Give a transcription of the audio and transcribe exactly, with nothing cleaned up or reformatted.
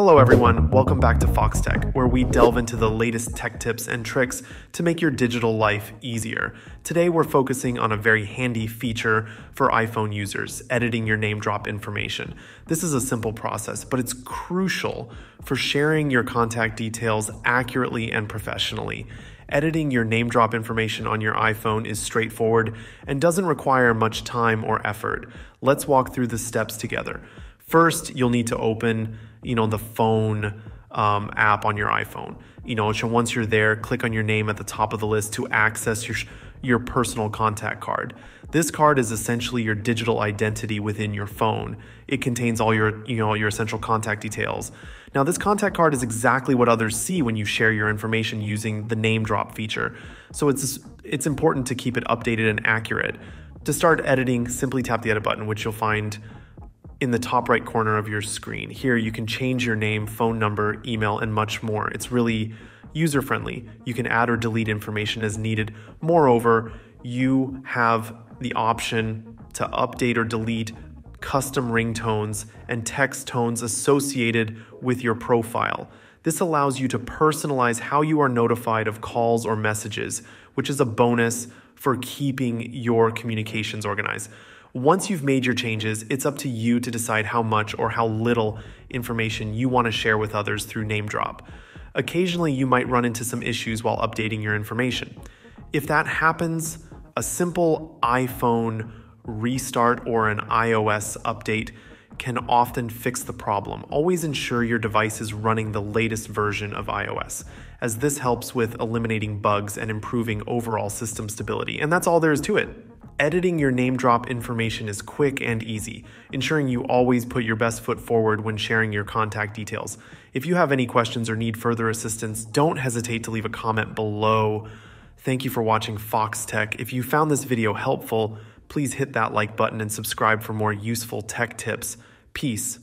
Hello everyone, welcome back to Foxtecc, where we delve into the latest tech tips and tricks to make your digital life easier. Today we're focusing on a very handy feature for iPhone users, editing your NameDrop information. This is a simple process, but it's crucial for sharing your contact details accurately and professionally. Editing your NameDrop information on your iPhone is straightforward and doesn't require much time or effort. Let's walk through the steps together. First, you'll need to open, you know, the phone um, app on your iPhone. You know, so once you're there, click on your name at the top of the list to access your, your personal contact card. This card is essentially your digital identity within your phone. It contains all your, you know, your essential contact details. Now, this contact card is exactly what others see when you share your information using the NameDrop feature. So it's, it's important to keep it updated and accurate. To start editing, simply tap the edit button, which you'll find in the top right corner of your screen. Here you can change your name, phone number, email, and much more. It's really user-friendly. You can add or delete information as needed. Moreover, you have the option to update or delete custom ringtones and text tones associated with your profile. This allows you to personalize how you are notified of calls or messages, which is a bonus for keeping your communications organized. Once you've made your changes, it's up to you to decide how much or how little information you want to share with others through NameDrop. Occasionally, you might run into some issues while updating your information. If that happens, a simple iPhone restart or an iOS update can often fix the problem. Always ensure your device is running the latest version of iOS, as this helps with eliminating bugs and improving overall system stability. And that's all there is to it. Editing your NameDrop information is quick and easy, ensuring you always put your best foot forward when sharing your contact details. If you have any questions or need further assistance, don't hesitate to leave a comment below. Thank you for watching Foxtecc. If you found this video helpful, please hit that like button and subscribe for more useful tech tips. Peace.